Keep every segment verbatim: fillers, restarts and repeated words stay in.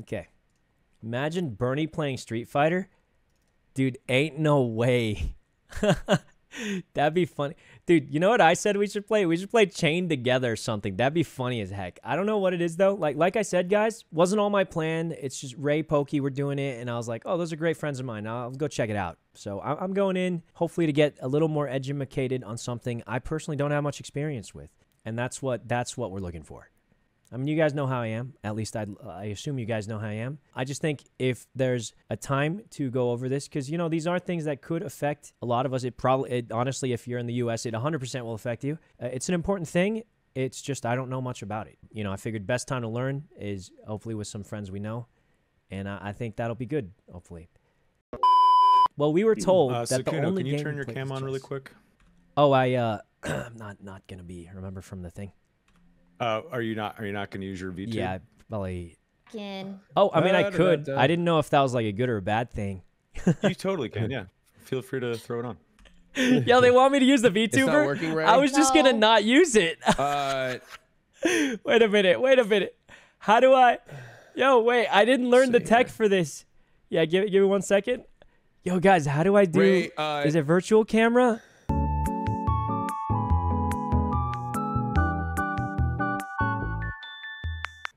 Okay. Imagine Bernie playing Street Fighter. Dude, ain't no way. That'd be funny. Dude, you know what I said we should play? We should play Chained Together or something. That'd be funny as heck. I don't know what it is, though. Like like I said, guys, wasn't all my plan. It's just Ray Pokey. We're doing it. And I was like, oh, those are great friends of mine. I'll go check it out. So I'm going in, hopefully, to get a little more edumacated on something I personally don't have much experience with. And that's what that's what we're looking for. I mean, you guys know how I am. At least I, I assume you guys know how I am. I just think if there's a time to go over this, because, you know, these are things that could affect a lot of us. It probably, it, honestly, if you're in the U S, it one hundred percent will affect you. Uh, it's an important thing. It's just I don't know much about it. You know, I figured best time to learn is hopefully with some friends we know. And I, I think that'll be good, hopefully. Well, we were told uh, that Sykkuno, the only can you game turn your cam on really quick? Oh, I, uh, I'm not, not going to be, remember from the thing. Uh, are you not? Are you not going to use your VTube? Yeah, probably. Can. Oh, I mean, I could. I didn't know if that was like a good or a bad thing. You totally can. Yeah, feel free to throw it on. Yo, they want me to use the VTuber. It's not working right. I was no. just gonna not use it. Uh, wait a minute. Wait a minute. How do I? Yo, wait. I didn't learn the tech for this. Yeah, give it. Give me one second. Yo, guys, how do I do? Ray, uh, is it virtual camera?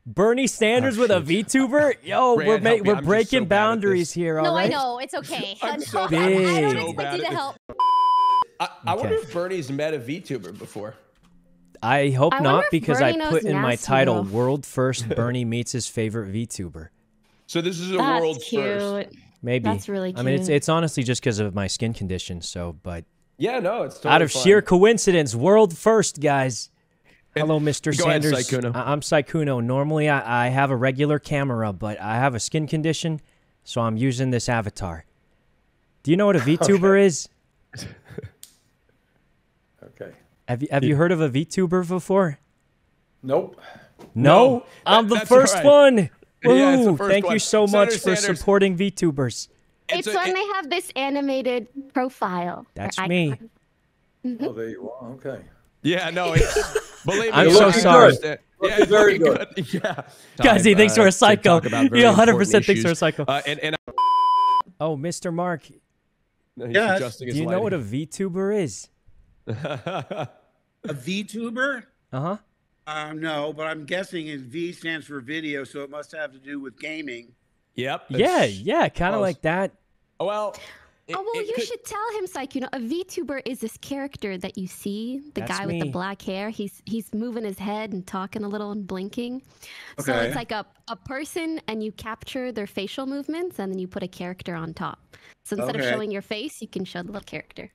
Bernie Sanders oh, with a VTuber? Yo, Brand, we're make, we're I'm breaking so boundaries here. All no, right? I know it's okay. I'm so no, I don't so expect you to help. I, I okay. wonder if Bernie's met a VTuber before. I hope I not because Bernie I put in my title enough. "World First Bernie meets his favorite VTuber." So this is a That's world cute. first. Maybe that's really cute. I mean, it's it's honestly just because of my skin condition. So, but yeah, no, it's totally out of fun. sheer coincidence. World first, guys. Hello, Mister Go Sanders. Ahead, Sykkuno. I'm Sykkuno. Normally, I, I have a regular camera, but I have a skin condition, so I'm using this avatar. Do you know what a VTuber okay. is? okay. Have you have yeah. you heard of a VTuber before? Nope. No, no. I'm that, the first right. one. Woo! Yeah, the first Thank one. you so Senator much Sanders. for supporting VTubers. It's, it's when it, they have this animated profile. That's me. Mm-hmm. Oh, there you are. Okay. Yeah. No. It's... Me, I'm so sorry. Good. Yeah, very good. good. Yeah. Guys, he thinks uh, we're a psycho. He one hundred percent thinks we're a psycho. Uh, and, and oh, Mister Mark. No, yeah. Do you lighting. know what a VTuber is? A VTuber? Uh-huh. Uh, no, but I'm guessing his V stands for video, so it must have to do with gaming. Yep. Yeah, yeah, kind of like that. Well... It, oh, well, you could... should tell him, Sykkuno, a VTuber is this character that you see, the That's guy with me. the black hair. He's he's moving his head and talking a little and blinking. Okay. So it's like a, a person, and you capture their facial movements, and then you put a character on top. So instead okay. of showing your face, you can show the little character.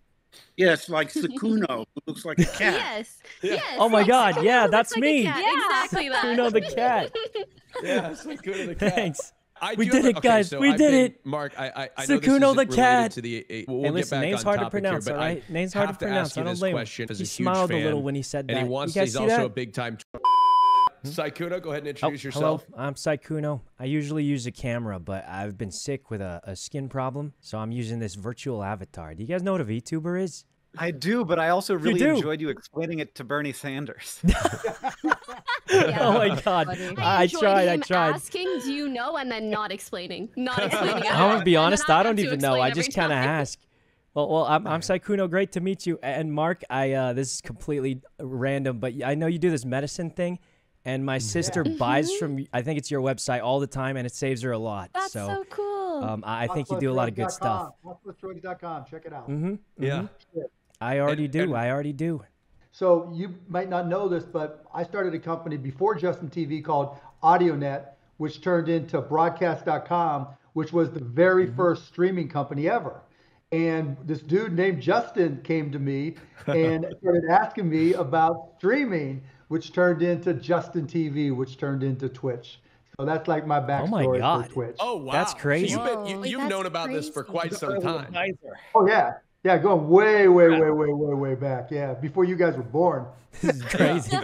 Yes, like Sykkuno, who looks like a cat. Yes, yeah. yes. Oh my like God, Sykkuno yeah, that's like me. Yeah, exactly that. Sykkuno the cat. yeah, Sykkuno the cat. Thanks. I we did it, okay, guys. So we I did it. Mark, I, I, I know Sykkuno this the cat. To the, uh, we'll hey, listen, name's hard to pronounce, here, all right? I name's hard to pronounce. To I don't blame him. He smiled a little when he said that. And he wants, he's also a big-time... Hmm? Sykkuno, go ahead and introduce oh, yourself. Hello, I'm Sykkuno. I usually use a camera, but I've been sick with a, a skin problem, so I'm using this virtual avatar. Do you guys know what a VTuber is? I do, but I also really you enjoyed you explaining it to Bernie Sanders. Yeah, oh my God! I, I tried. Him I tried. Asking, do you know, and then not explaining, not explaining. I'm gonna be honest. I don't even know. I just kind of ask. Well, well, I'm, I'm Sykkuno. Great to meet you. And Mark, I uh, this is completely random, but I know you do this medicine thing, and my sister yeah. buys mm-hmm. from I think it's your website all the time, and it saves her a lot. That's so, so cool. Um, I think you do a lot of good stuff. Hotflip Throaty dot com. Check it out. Mm-hmm. Mm-hmm. Yeah. yeah. I already and, do. And I already do. So you might not know this, but I started a company before Justin T V called Audionet, which turned into Broadcast dot com, which was the very mm-hmm. first streaming company ever. And this dude named Justin came to me and started asking me about streaming, which turned into Justin T V, which turned into Twitch. So that's like my backstory oh my God. for Twitch. Oh, wow. That's crazy. So you've been, you, Wait, you've known about crazy. this for quite some time. Oh, yeah. Yeah, going way, way, way, way, way, way back. Yeah, before you guys were born. This is crazy.